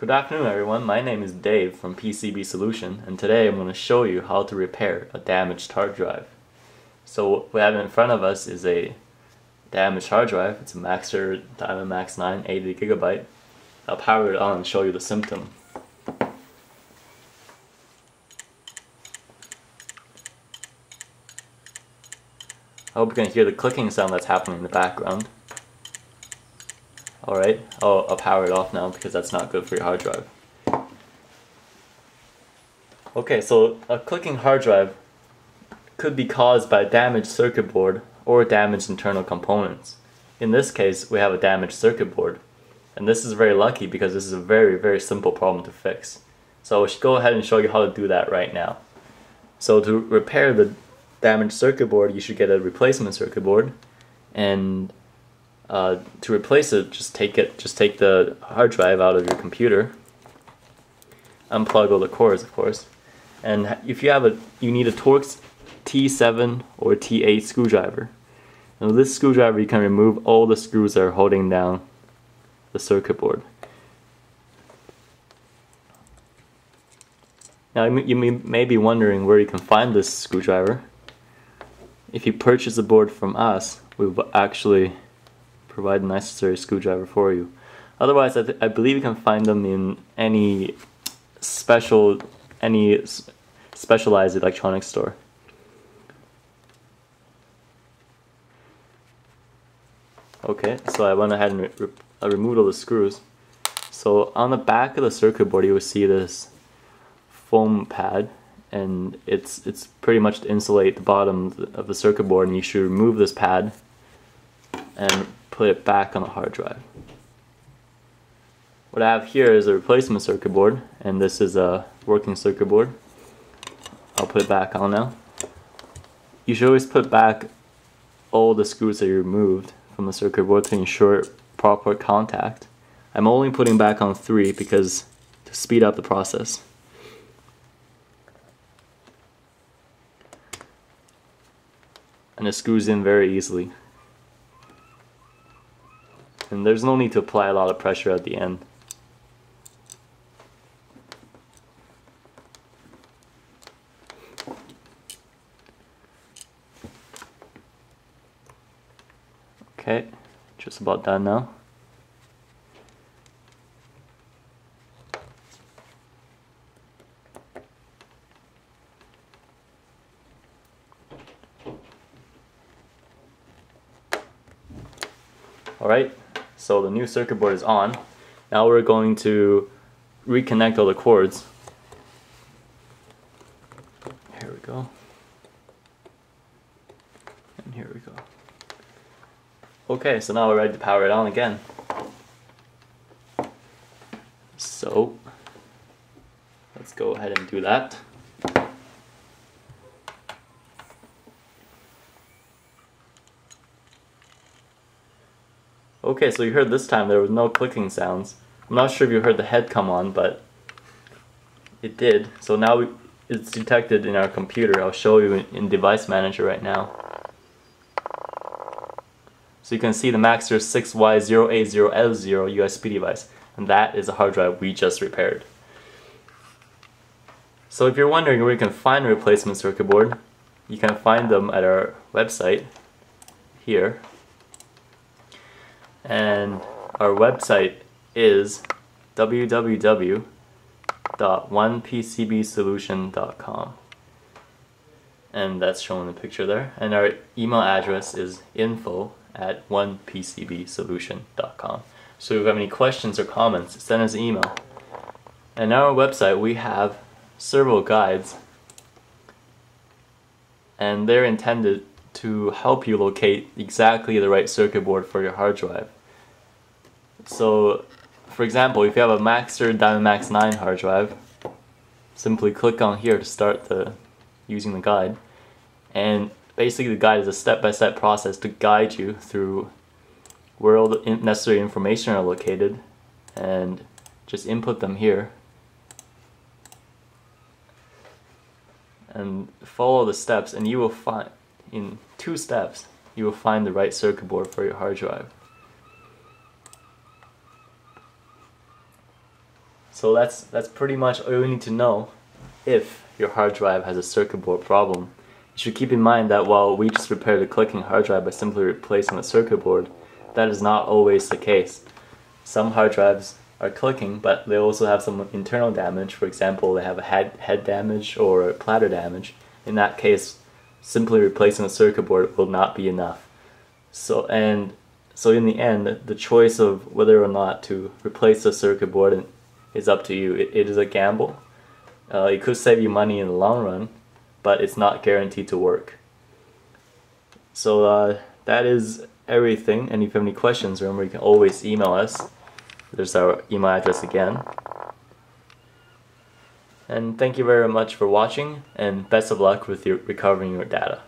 Good afternoon everyone, my name is Dave from PCB Solution, and today I'm going to show you how to repair a damaged hard drive. So what we have in front of us is a damaged hard drive. It's a Maxtor DiamondMax 9 80GB. I'll power it on and show you the symptom. I hope you can hear the clicking sound that's happening in the background. Alright, I'll power it off now because that's not good for your hard drive. Okay, so a clicking hard drive could be caused by a damaged circuit board or damaged internal components. In this case, we have a damaged circuit board. And this is very lucky because this is a very, very simple problem to fix. So I should go ahead and show you how to do that right now. So to repair the damaged circuit board, you should get a replacement circuit board, and to replace it, just take the hard drive out of your computer, unplug all the cores, of course, and if you have you need a Torx T7 or T8 screwdriver. Now with this screwdriver you can remove all the screws that are holding down the circuit board. Now you may be wondering where you can find this screwdriver. If you purchase the board from us, we've actually provide the necessary screwdriver for you. Otherwise, I believe you can find them in any specialized electronics store. Okay, so I went ahead and I removed all the screws. So on the back of the circuit board, you will see this foam pad, and it's pretty much to insulate the bottom of the circuit board. And you should remove this pad and put it back on the hard drive. What I have here is a replacement circuit board, and this is a working circuit board. I'll put it back on now. You should always put back all the screws that you removed from the circuit board to ensure proper contact. I'm only putting back on 3 because to speed up the process. And it screws in very easily. And there's no need to apply a lot of pressure at the end. Okay, just about done now. Alright. So the new circuit board is on. Now we're going to reconnect all the cords. Here we go. And here we go. Okay, so now we're ready to power it on again. So let's go ahead and do that. Okay, so you heard this time there was no clicking sounds. I'm not sure if you heard the head come on, but it did. So now it's detected in our computer. I'll show you in Device Manager right now. So you can see the Maxtor 6Y080L0 USB device, and that is a hard drive we just repaired. So if you're wondering where you can find a replacement circuit board, you can find them at our website here. And our website is www.onepcbsolution.com, and that's shown in the picture there. And our email address is info@onepcbsolution.com. So if you have any questions or comments, send us an email. And on our website we have several guides, and they're intended to help you locate exactly the right circuit board for your hard drive. So, for example, if you have a Maxtor DiamondMax 9 hard drive, simply click on here to start using the guide. And basically the guide is a step-by-step process to guide you through where all the necessary information are located, and just input them here. And follow the steps, and you will find in 2 steps, you will find the right circuit board for your hard drive. So that's pretty much all you need to know if your hard drive has a circuit board problem. You should keep in mind that while we just repaired a clicking hard drive by simply replacing the circuit board, that is not always the case. Some hard drives are clicking, but they also have some internal damage. For example, they have a head damage or platter damage. In that case, simply replacing the circuit board will not be enough. So in the end, the choice of whether or not to replace the circuit board is up to you. It is a gamble. It could save you money in the long run, but it's not guaranteed to work. So that is everything, and if you have any questions, remember you can always email us. There's our email address again. And thank you very much for watching, and best of luck with recovering your data.